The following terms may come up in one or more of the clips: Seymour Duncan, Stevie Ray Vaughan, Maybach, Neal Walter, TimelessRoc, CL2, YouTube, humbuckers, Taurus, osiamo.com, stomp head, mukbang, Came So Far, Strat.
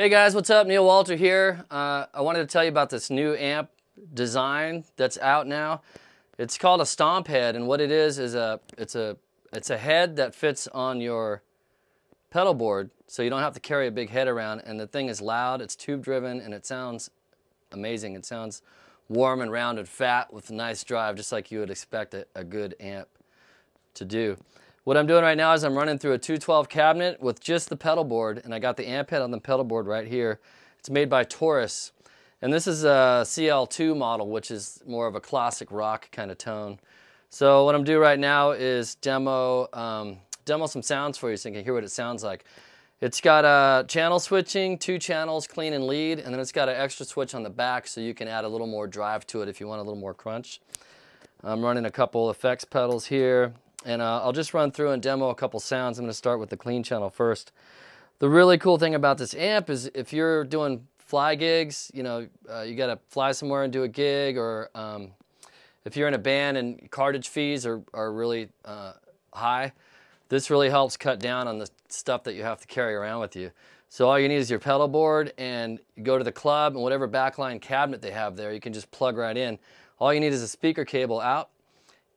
Hey guys, what's up? Neal Walter here. I wanted to tell you about this new amp design that's out now. It's called a stomp head, and what it is it's a head that fits on your pedal board, so you don't have to carry a big head around. And the thing is loud, it's tube driven, and it sounds amazing. It sounds warm and round and fat with a nice drive, just like you would expect a good amp to do. What I'm doing right now is I'm running through a 212 cabinet with just the pedal board, and I got the amp head on the pedal board right here. It's made by Taurus, and this is a CL2 model, which is more of a classic rock kind of tone. So what I'm doing right now is demo some sounds for you so you can hear what it sounds like. It's got a channel switching, two channels, clean and lead, and then it's got an extra switch on the back so you can add a little more drive to it if you want a little more crunch. I'm running a couple effects pedals here. And I'll just run through and demo a couple sounds. I'm going to start with the clean channel first. The really cool thing about this amp is if you're doing fly gigs, you know, you got to fly somewhere and do a gig, or if you're in a band and cartage fees are really high, this really helps cut down on the stuff that you have to carry around with you. So all you need is your pedal board, and you go to the club and whatever backline cabinet they have there, you can just plug right in. All you need is a speaker cable out,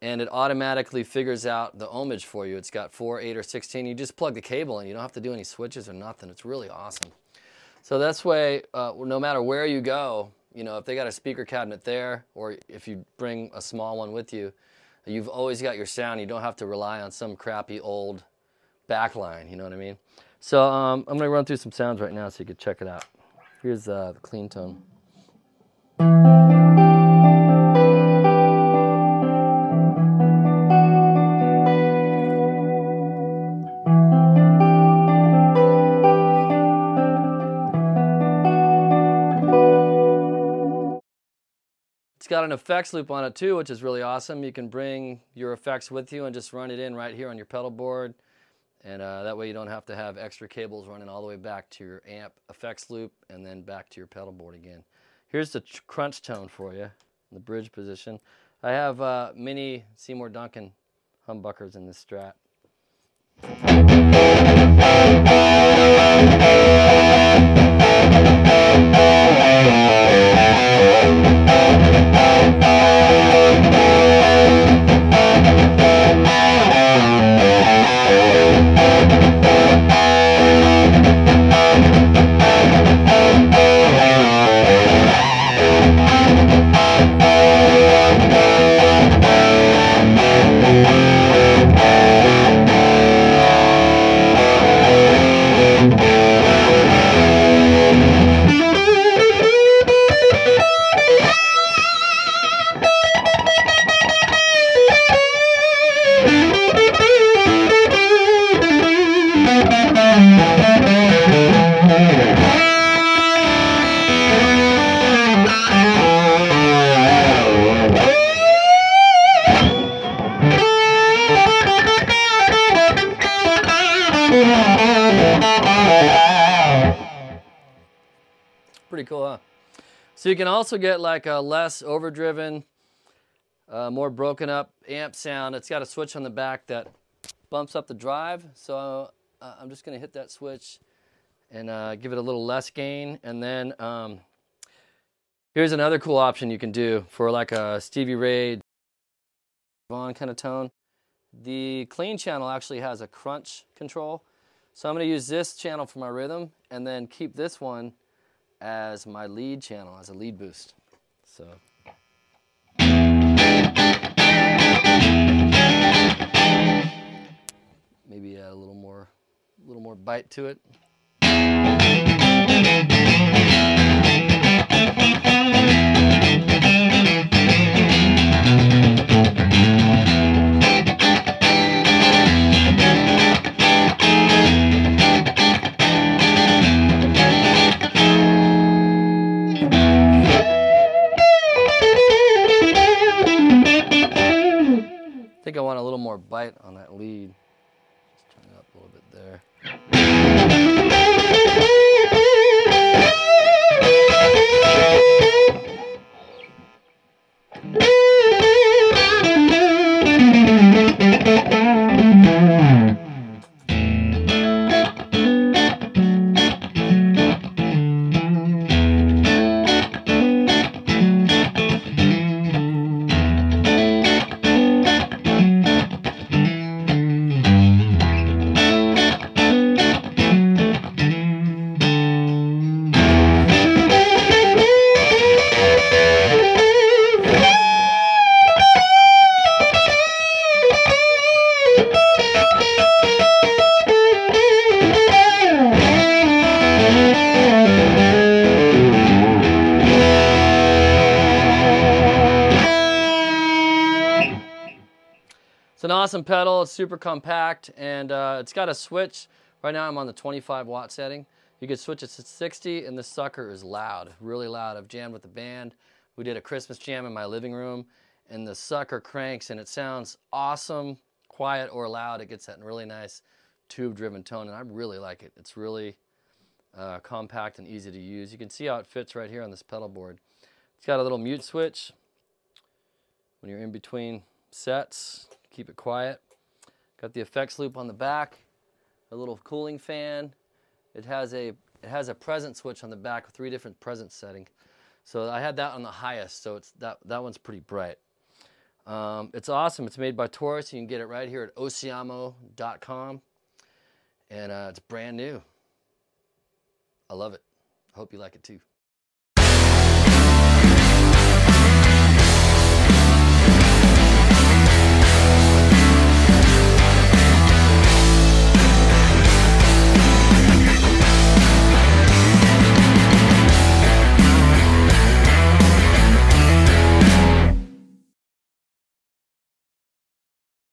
and it automatically figures out the ohmage for you. It's got 4, 8, or 16. You just plug the cable in. You don't have to do any switches or nothing. It's really awesome. So that's way, no matter where you go, you know, if they got a speaker cabinet there, or if you bring a small one with you, you've always got your sound. You don't have to rely on some crappy old backline, you know what I mean? So I'm gonna run through some sounds right now so you can check it out. Here's the clean tone. It's got an effects loop on it too, which is really awesome. You can bring your effects with you and just run it in right here on your pedal board, and that way you don't have to have extra cables running all the way back to your amp effects loop and then back to your pedal board again. Here's the crunch tone for you, the bridge position. I have mini Seymour Duncan humbuckers in this Strat. Pretty cool, huh? So you can also get like a less overdriven, more broken up amp sound. It's got a switch on the back that bumps up the drive. So I'm just gonna hit that switch and give it a little less gain. And then here's another cool option you can do for like a Stevie Ray Vaughan kind of tone. The clean channel actually has a crunch control. So I'm gonna use this channel for my rhythm and then keep this one as my lead channel, as a lead boost. So. Maybe add a little more bite to it. I think I want a little more bite on that lead. Just turn it up a little bit there. It's an awesome pedal. It's super compact, and it's got a switch. Right now I'm on the 25 watt setting. You could switch it to 60, and this sucker is loud, really loud. I've jammed with the band. We did a Christmas jam in my living room, and the sucker cranks, and it sounds awesome, quiet or loud. It gets that really nice tube-driven tone, and I really like it. It's really compact and easy to use. You can see how it fits right here on this pedal board. It's got a little mute switch when you're in between sets, keep it quiet. Got the effects loop on the back, a little cooling fan. It has a present switch on the back with 3 different present settings. So I had that on the highest, so it's that one's pretty bright. It's awesome. It's made by Taurus. You can get it right here at osiamo.com, and it's brand new. I love it. Hope you like it too.